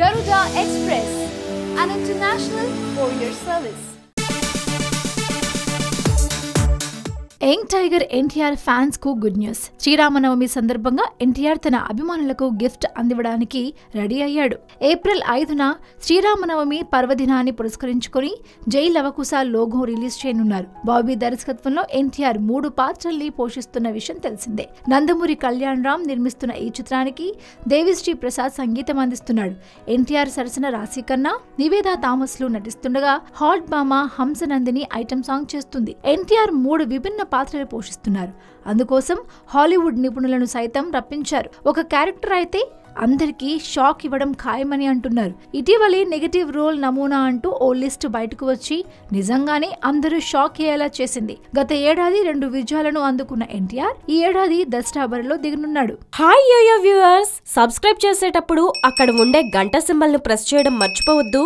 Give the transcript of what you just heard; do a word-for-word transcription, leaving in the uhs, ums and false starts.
Garuda Express, an international courier service. Young tiger NTR fans కు good news. Sri Rama Navami సందర్భంగా ఎన్టీఆర్ తన అభిమానులకు గిఫ్ట్ అందివ్వడానికి రెడీ అయ్యాడు. ఏప్రిల్ ఐదున శ్రీరామనవమి పర్వదినాన్ని పురస్కరించుకొని జై లవకుసా లోగో రిలీజ్ చేయనున్నారు. బాబీ దర్శకత్వంలో ఎన్టీఆర్ మూడు పాత్రల్ని పోషిస్తున్న విషయం తెలిసిందే. నందమూరి కళ్యాణ్ రామ్ నిర్మిస్తున్న ఈ చిత్రానికి దేవిశ్రీ ప్రసాద్ సంగీతం అందిస్తున్నాడు. ఎన్టీఆర్ సరసన రాశి కన్నా, నివేదా థామస్లు నటిస్తుండగా హాట్ బామా హంసనందిని ఐటమ్ సాంగ్ చేస్తుంది. ఎన్టీఆర్ మూడు విభిన్న పాత్రలు పోషిస్తున్నారు. అందుకోసం హాలీవుడ్ నిపుణులను సైతం రప్పించారు. ఒక క్యారెక్టర్ అయితే అందరికీ షాక్ ఇవ్వడం ఖాయమని అంటున్నారు. ఇటీవలే నెగటివ్ రోల్ నమూనా అంటూ ఓ లిస్ట్ బయటకు వచ్చి నిజంగానే అందరూ షాక్ అయ్యేలా చేసింది. గత ఏడాది రెండు విజయాలను అందుకున్న ఎన్టీఆర్ ఈ ఏడాది దసరా బరిలో దిగనున్నాడు. హాయ్ యోయో వ్యూవర్స్, సబ్స్క్రైబ్ చేసేటప్పుడు అక్కడ ఉండే గంట సింబల్ ను ప్రెస్ చేయడం మర్చిపోవద్దు.